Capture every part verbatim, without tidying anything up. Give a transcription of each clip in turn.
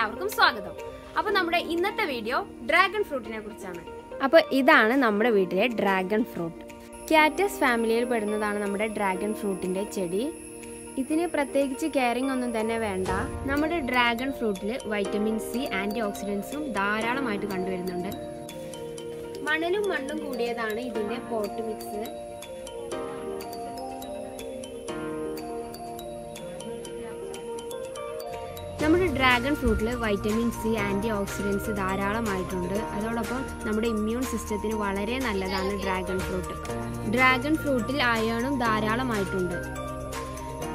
എല്ലാവർക്കും സ്വാഗതം. അപ്പോൾ നമ്മുടെ ഇന്നത്തെ വീഡിയോ ഡ്രാഗൺ ഫ്രൂട്ടിനെ കുറിച്ചാണ്. അപ്പോൾ ഇതാണ് നമ്മുടെ വീട്ടിലെ ഡ്രാഗൺ ഫ്രൂട്ട്. ക്യാറ്റസ് ഫാമിലിയിൽ പെടുന്നതാണ് നമ്മുടെ ഡ്രാഗൺ ഫ്രൂട്ടിൻ്റെ ചെടി. ഇതിന് പ്രത്യേകിച്ച് കെയറിംഗ് ഒന്നും തന്നെ വേണ്ട. നമ്മുടെ ഡ്രാഗൺ ഫ്രൂട്ടിൽ വൈറ്റമിൻ സി, ആൻറ്റി ഓക്സിഡൻസും ധാരാളമായിട്ട് കണ്ടുവരുന്നുണ്ട്. മണലും മണ്ണും കൂടിയതാണ് ഇതിൻ്റെ പോട്ട് മിക്സ്. നമ്മുടെ ഡ്രാഗൺ ഫ്രൂട്ടിൽ വൈറ്റമിൻ സി, ആൻറ്റി ഓക്സിഡൻസ് ധാരാളമായിട്ടുണ്ട്. അതോടൊപ്പം നമ്മുടെ ഇമ്മ്യൂൺ സിസ്റ്റത്തിന് വളരെ നല്ലതാണ് ഡ്രാഗൺ ഫ്രൂട്ട്. ഡ്രാഗൺ ഫ്രൂട്ടിൽ അയേണും ധാരാളമായിട്ടുണ്ട്.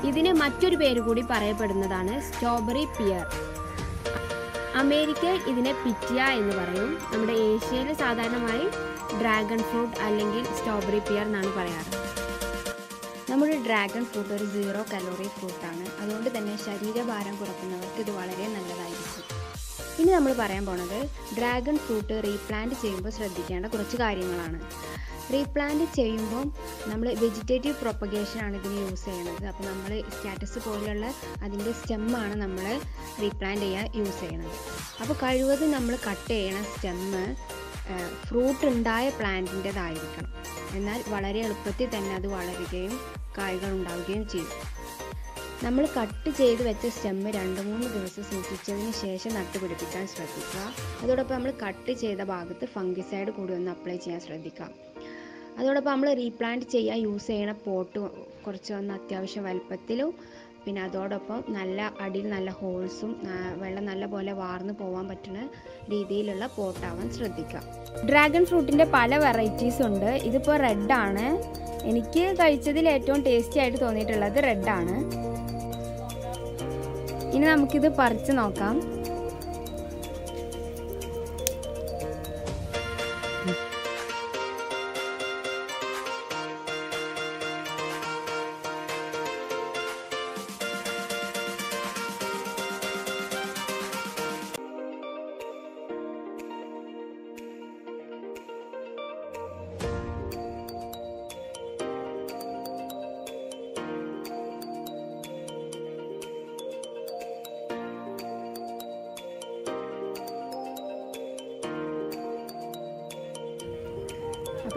ഇതിന് മറ്റൊരു പേര് കൂടി പറയപ്പെടുന്നതാണ് സ്ട്രോബെറി പിയർ. അമേരിക്കയിൽ ഇതിനെ പിറ്റിയ എന്ന് പറയും. നമ്മുടെ ഏഷ്യയിൽ സാധാരണമായി ഡ്രാഗൺ ഫ്രൂട്ട് അല്ലെങ്കിൽ സ്ട്രോബെറി പിയർ എന്നാണ് പറയാറ്. നമ്മുടെ ഡ്രാഗൺ ഫ്രൂട്ട് ഒരു സീറോ കലോറി ഫ്രൂട്ടാണ്. അതുകൊണ്ട് തന്നെ ശരീരഭാരം കുറയ്ക്കുന്നവർക്ക് ഇത് വളരെ നല്ലതായിരിക്കും. ഇനി നമ്മൾ പറയാൻ പോണത് ഡ്രാഗൺ ഫ്രൂട്ട് റീപ്ലാന്റ് ചെയ്യുമ്പോൾ ശ്രദ്ധിക്കേണ്ട കുറച്ച് കാര്യങ്ങളാണ്. റീപ്ലാന്റ് ചെയ്യുമ്പോൾ നമ്മൾ വെജിറ്റേറ്റീവ് പ്രൊപ്പഗേഷനാണ് ഇതിന് യൂസ് ചെയ്യുന്നത്. അപ്പോൾ നമ്മൾ സ്റ്റാറ്റസ് പോലെയുള്ള അതിൻ്റെ സ്റ്റെമ്മാണ് നമ്മൾ റീപ്ലാന്റ് ചെയ്യാൻ യൂസ് ചെയ്യണത്. അപ്പോൾ കഴിവതും നമ്മൾ കട്ട് ചെയ്യണ സ്റ്റെമ്മ് ഫ്രൂട്ട് ഉണ്ടായ പ്ലാന്റിൻ്റെതായിരിക്കണം. എന്നാൽ വളരെ എളുപ്പത്തിൽ തന്നെ അത് വളരുകയും കായ്കൾ ഉണ്ടാവുകയും ചെയ്യും. നമ്മൾ കട്ട് ചെയ്ത് വെച്ച സ്റ്റെമ്മ് രണ്ട് മൂന്ന് ദിവസം സൂക്ഷിച്ചതിന് ശേഷം നട്ടുപിടിപ്പിക്കാൻ ശ്രദ്ധിക്കുക. അതോടൊപ്പം നമ്മൾ കട്ട് ചെയ്ത ഭാഗത്ത് ഫംഗിസൈഡ് കൂടി ഒന്ന് അപ്ലൈ ചെയ്യാൻ ശ്രദ്ധിക്കുക. അതോടൊപ്പം നമ്മൾ റീപ്ലാന്റ് ചെയ്യാൻ യൂസ് ചെയ്യണ പോട്ട് കുറച്ചൊന്ന് അത്യാവശ്യം വലുപ്പത്തിലും പിന്നെ അതോടൊപ്പം നല്ല അടിയിൽ നല്ല ഹോൾസും വെള്ളം നല്ല പോലെ വാർന്നു പോകാൻ പറ്റുന്ന രീതിയിലുള്ള പോട്ടാവാൻ ശ്രദ്ധിക്കുക. ഡ്രാഗൺ ഫ്രൂട്ടിൻ്റെ പല വെറൈറ്റീസ് ഉണ്ട്. ഇതിപ്പോൾ റെഡാണ്. എനിക്ക് കഴിച്ചതിൽ ഏറ്റവും ടേസ്റ്റി ആയിട്ട് തോന്നിയിട്ടുള്ളത് റെഡാണ്. ഇനി നമുക്കിത് പറിച്ച് നോക്കാം.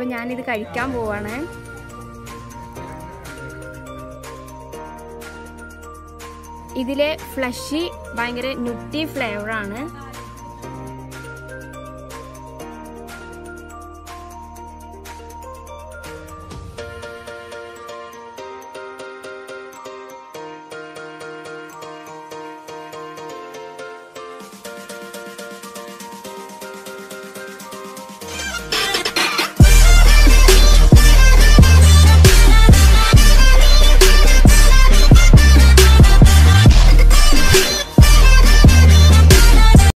അപ്പോൾ ഞാനിത് കഴിക്കാൻ പോവാണ്. ഇതിലെ ഫ്ലഷി ഭയങ്കര ന്യൂട്ടി ഫ്ലേവറാണ്.